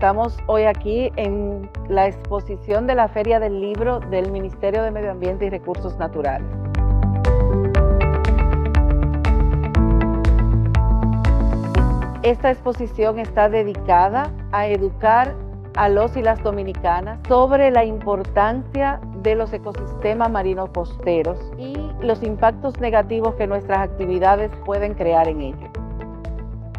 Estamos hoy aquí en la exposición de la Feria del Libro del Ministerio de Medio Ambiente y Recursos Naturales. Esta exposición está dedicada a educar a los y las dominicanas sobre la importancia de los ecosistemas marinos costeros y los impactos negativos que nuestras actividades pueden crear en ellos.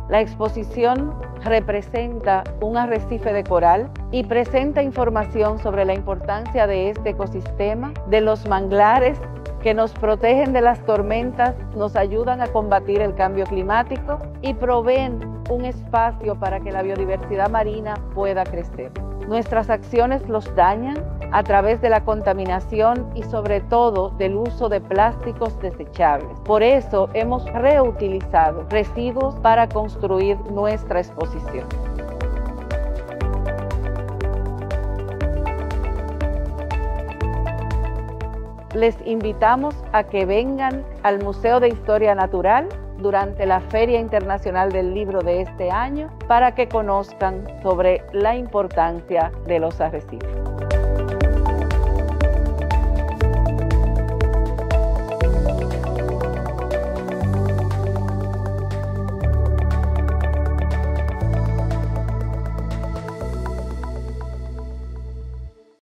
La exposición representa un arrecife de coral y presenta información sobre la importancia de este ecosistema, de los manglares que nos protegen de las tormentas, nos ayudan a combatir el cambio climático y proveen un espacio para que la biodiversidad marina pueda crecer. Nuestras acciones los dañan a través de la contaminación y sobre todo del uso de plásticos desechables. Por eso hemos reutilizado residuos para construir nuestra exposición. Les invitamos a que vengan al Museo de Historia Natural durante la Feria Internacional del Libro de este año para que conozcan sobre la importancia de los arrecifes.